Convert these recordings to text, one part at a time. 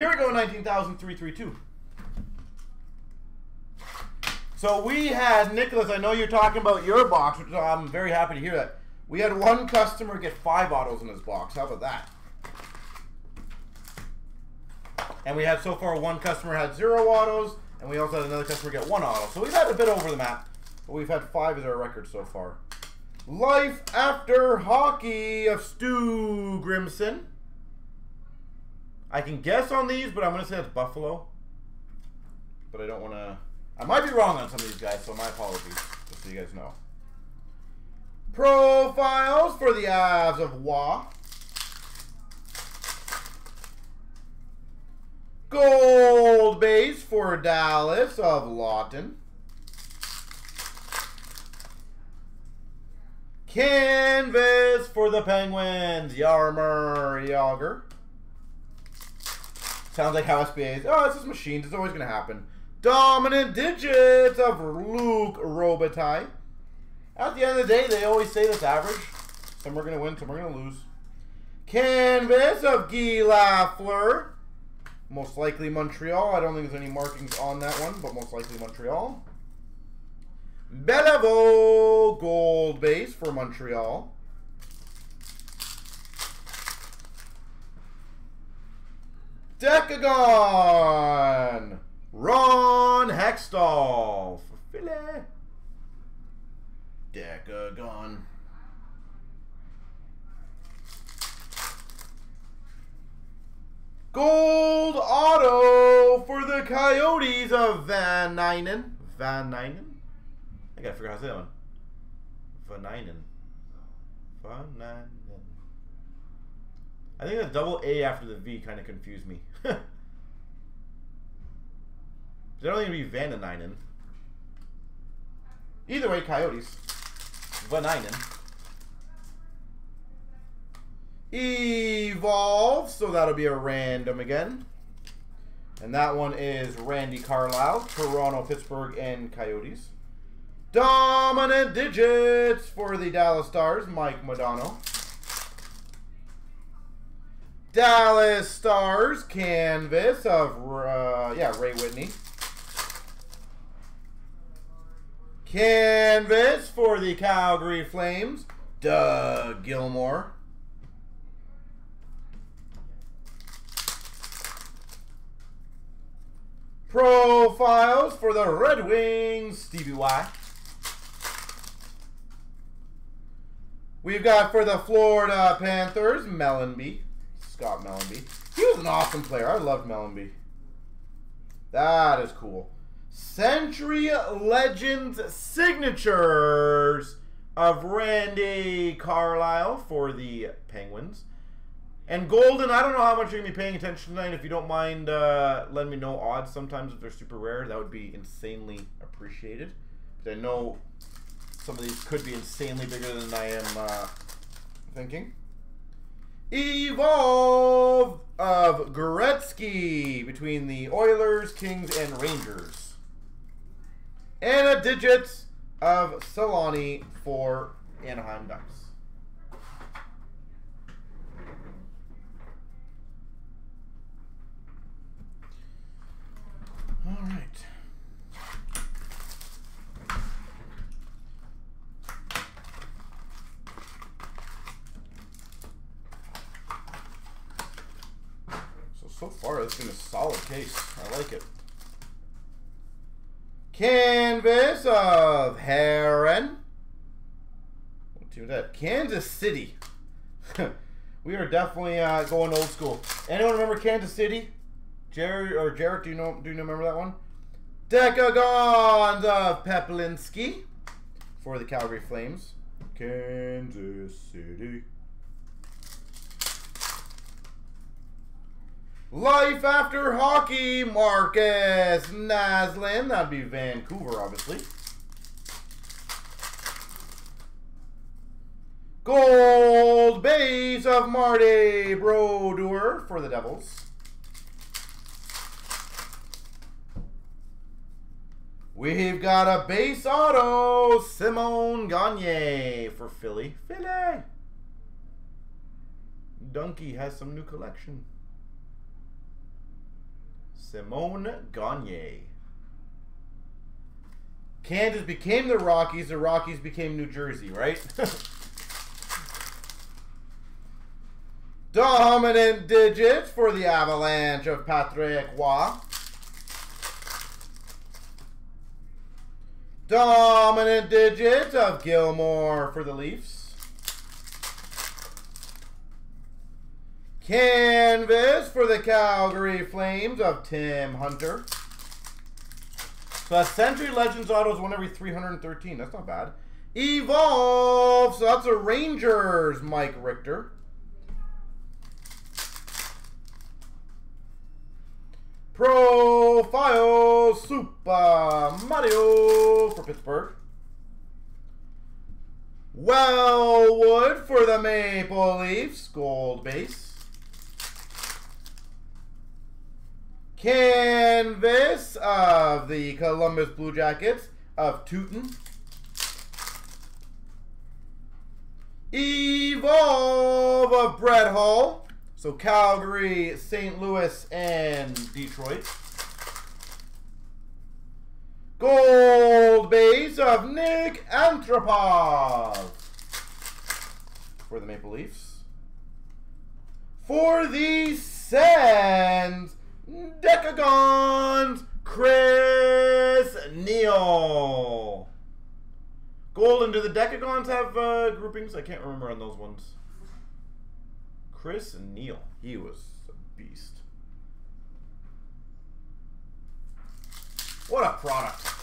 Here we go, 19,332. So we had, Nicholas, I know you're talking about your box, which I'm very happy to hear that. We had one customer get 5 autos in his box. How about that? And we have so far one customer had 0 autos, and we also had another customer get 1 auto. So we've had a bit over the map, but we've had 5 as our record so far. Life After Hockey of Stu Grimson. I can guess on these, but I'm going to say that's Buffalo. But I don't want to... I might be wrong on some of these guys, so my apologies, just so you guys know. Profiles for the Avs of Wah. Gold base for Dallas of Lawton. Canvas for the Penguins, Jaromír Jágr. Sounds like how SBA is. Oh, it's just machines. It's always going to happen. Dominant digits of Luke Robitaille. At the end of the day, they always say that's average. Some are going to win, some are going to lose. Canvas of Guy Lafleur. Most likely Montreal. I don't think there's any markings on that one, but most likely Montreal. Beliveau gold base for Montreal. Decagon, Ron Hextall for Philly. Decagon. Gold auto for the Coyotes of Vatanen. Vatanen? I gotta figure out how to say that one. Vatanen. Vatanen. I think the double A after the V kind of confused me. I don't think it'd be Vatanen. Either way, Coyotes. Vatanen. Evolve, so that'll be a random again. And that one is Randy Carlisle, Toronto, Pittsburgh, and Coyotes. Dominant digits for the Dallas Stars, Mike Modano. Dallas Stars canvas of Ray Whitney. Canvas for the Calgary Flames, Doug Gilmour. Profiles for the Red Wings, Stevie Y. We've got for the Florida Panthers, Mellanby. Scott Mellanby. He was an awesome player. I love Mellanby. That is cool. Century Legends signatures of Randy Carlisle for the Penguins. And Golden, I don't know how much you're going to be paying attention tonight. If you don't mind letting me know odds sometimes if they're super rare, that would be insanely appreciated. Because I know some of these could be insanely bigger than I am thinking. Evolve of Gretzky between the Oilers, Kings, and Rangers. And a digits of Solani for Anaheim Ducks. All right. So far, it's been a solid case. I like it. Canvas of Heron. What team is that? Kansas City. We are definitely going old school. Anyone remember Kansas City? Jerry or Jarek, do you remember that one? Decagons of Pepelinski for the Calgary Flames. Kansas City. Life After Hockey, Marcus Naslund. That'd be Vancouver, obviously. Gold base of Marty Brodeur for the Devils. We've got a base auto, Simone Gagné for Philly. Philly! Donkey has some new collection. Simone Gagné. Kansas became the Rockies. The Rockies became New Jersey, right? Dominant digits for the Avalanche of Patrick Roy. Dominant digits of Gilmour for the Leafs. Canvas for the Calgary Flames of Tim Hunter. So that's Century Legends Autos, 1 every 313. That's not bad. Evolve. So that's a Rangers Mike Richter. Profile Super Mario for Pittsburgh. Wellwood for the Maple Leafs, gold base. Canvas of the Columbus Blue Jackets of Teuton. Evolve of Bret Hull. So Calgary, St. Louis, and Detroit. Gold base of Nick Antropov for the Maple Leafs. For the Sens, Decagons, Chris Neil. Gold, and do the Decagons have groupings? I can't remember on those ones. Chris Neil, he was a beast. What a product.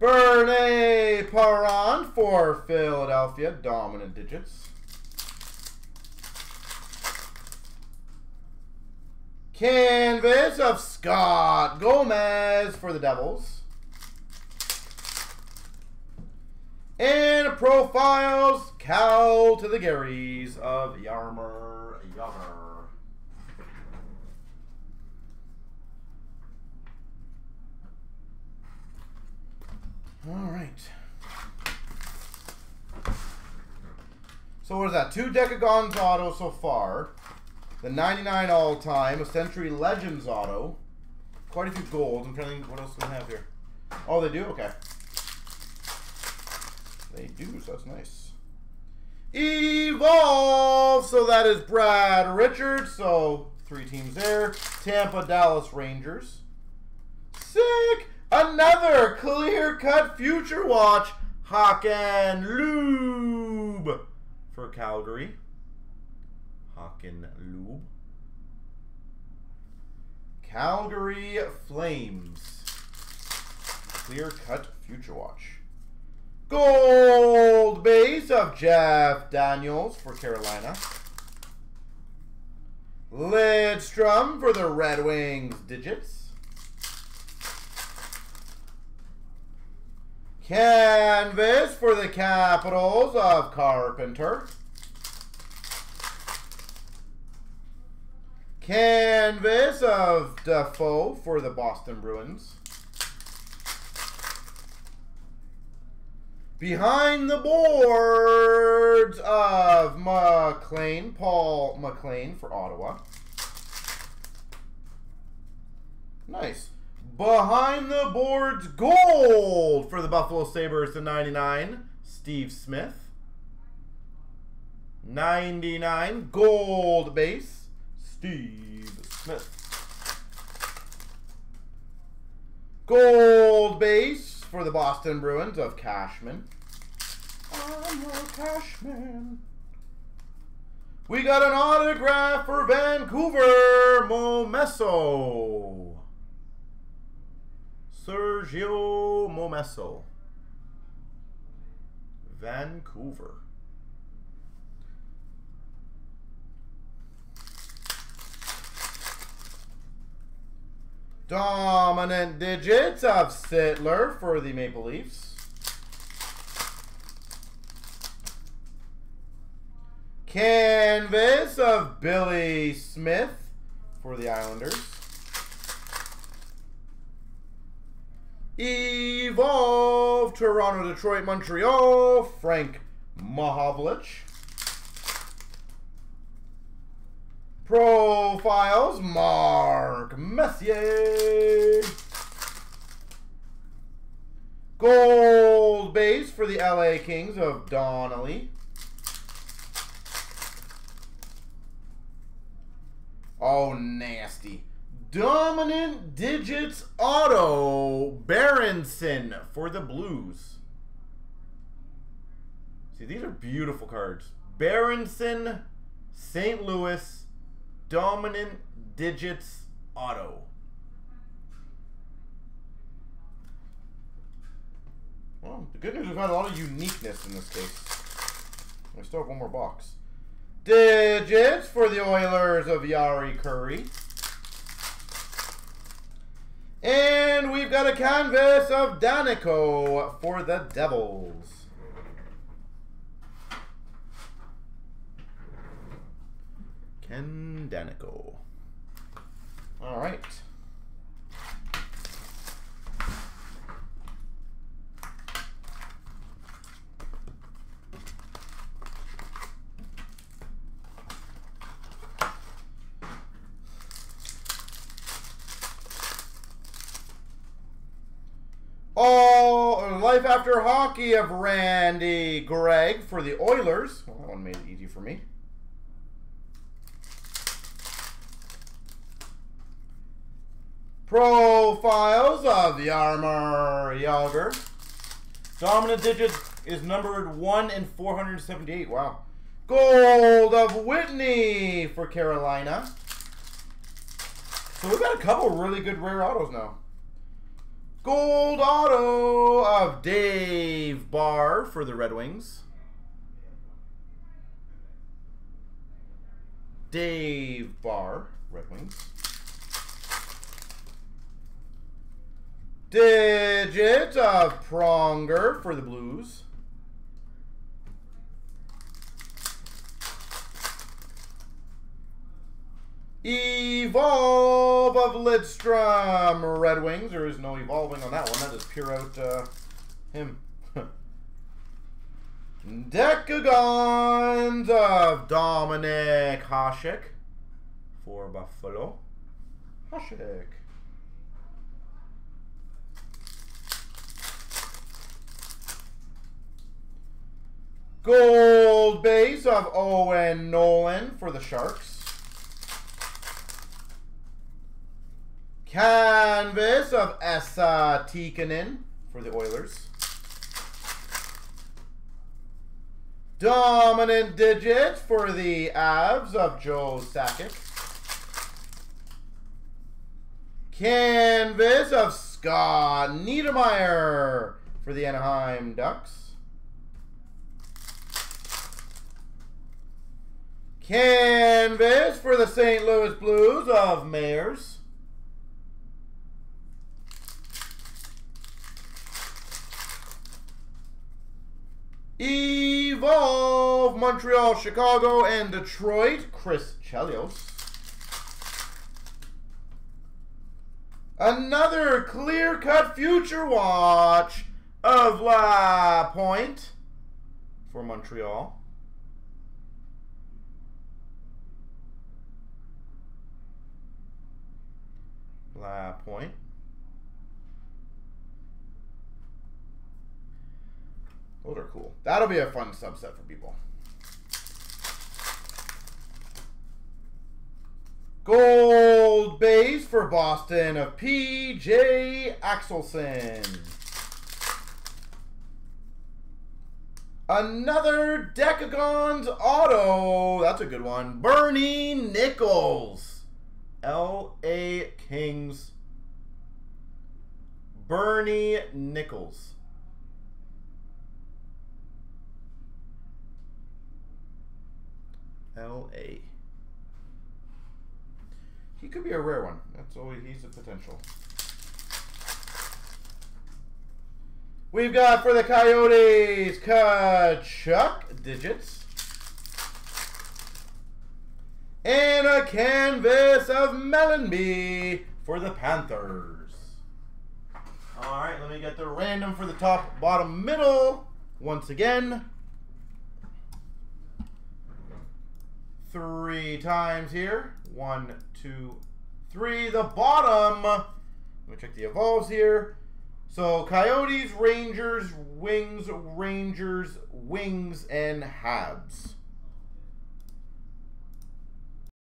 Bernie Parent for Philadelphia, dominant digits. Canvas of Scott Gomez for the Devils. And profiles, Cal to the Garys of Jaromír Jágr. All right. So what is that? 2 Decagons auto so far. The 99 all-time, a Century Legends auto. Quite a few golds. I'm trying to think what else we have here. Oh, they do? Okay. They do, so that's nice. Evolve, so that is Brad Richards, so 3 teams there. Tampa, Dallas, Rangers. Sick! Another clear-cut future watch. Hakan Lube for Calgary. Hakan Lube. Calgary Flames. Clear-cut future watch. Gold base of Jeff Daniels for Carolina. Lidstrom for the Red Wings digits. Canvas for the Capitals of Carpenter. Canvas of Defoe for the Boston Bruins. Behind the boards of McLean, Paul McLean for Ottawa. Nice. Behind the boards gold for the Buffalo Sabres to 99, Steve Smith. 99 gold base, Steve Smith. Gold base for the Boston Bruins of Cashman. I'm a Cashman. We got an autograph for Vancouver, Momesso. Sergio Momesso. Vancouver. Dominant digits of Sittler for the Maple Leafs. Canvas of Billy Smith for the Islanders. Evolve, Toronto, Detroit, Montreal, Frank Mahovlich. Profiles, Mark Messier. Gold base for the LA Kings of Donnelly. Oh, nasty. Dominant digits auto, Berenson for the Blues. See, these are beautiful cards. Berenson, St. Louis, dominant digits auto. Well, the good news is we found a lot of uniqueness in this case. We still have one more box. Digits for the Oilers of Jari Kurri. And we've got a canvas of Danico for the Devils. Ken Danico. All right. Oh, Life After Hockey of Randy Gregg for the Oilers. Well, that one made it easy for me. Profiles of Jaromír Jágr. Dominant digits is numbered 1 in 478. Wow. Gold of Whitney for Carolina. So we've got a couple really good rare autos now. Gold auto of Dave Barr for the Red Wings. Dave Barr, Red Wings. Digit of Pronger for the Blues. Evolve of Lidstrom, Red Wings. There is no evolving on that one. That is pure out him. Decagons of Dominic Hasek for Buffalo. Hasek. Gold base of Owen Nolan for the Sharks. Canvas of Esa Tikkanen for the Oilers. Dominant digits for the Avs of Joe Sakic. Canvas of Scott Niedermayer for the Anaheim Ducks. Canvas for the St. Louis Blues of Mayers. Evolve Montreal, Chicago, and Detroit, Chris Chelios. Another clear-cut future watch of La Point for Montreal. La Point. Those are cool. That'll be a fun subset for people. Gold base for Boston of P.J. Axelson. Another Decagons auto. That's a good one. Bernie Nicholls. L.A. Kings. Bernie Nicholls. L.A. He could be a rare one. That's always, he's a potential. We've got for the Coyotes, Kachuk digits. And a canvas of Mellanby for the Panthers. All right, let me get the random for the top, bottom, middle once again. three times here. 1, 2, 3. The bottom. Let me check the evolves here. So Coyotes, Rangers, Wings, and Habs.